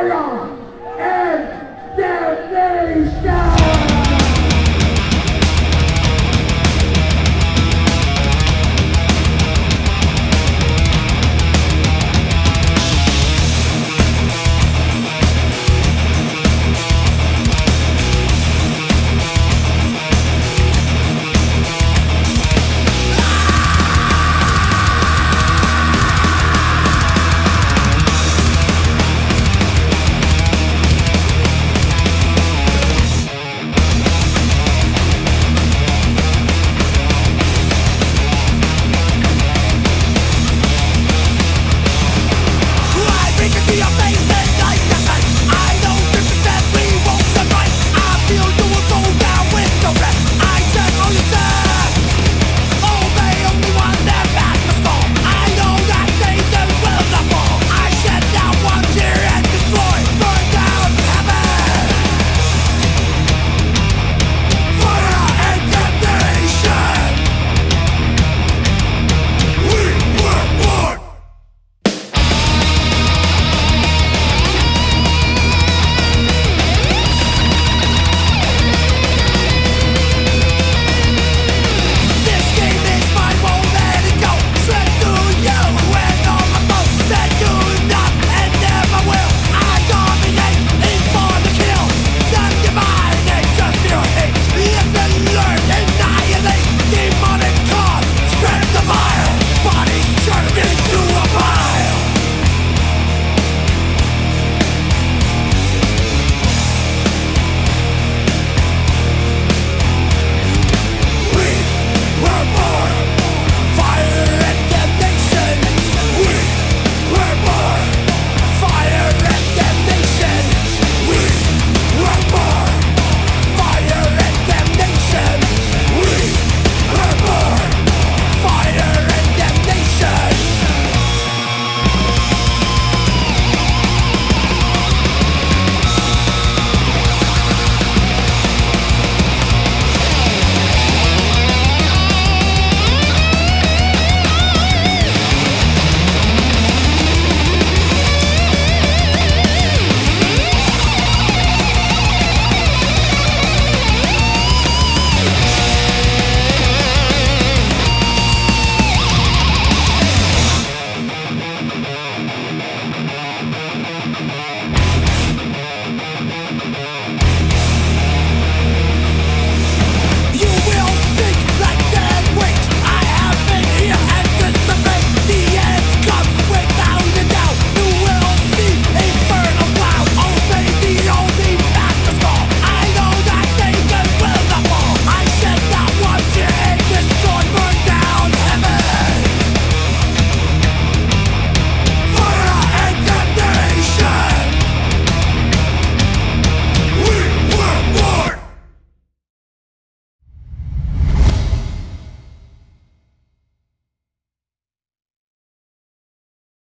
Allah.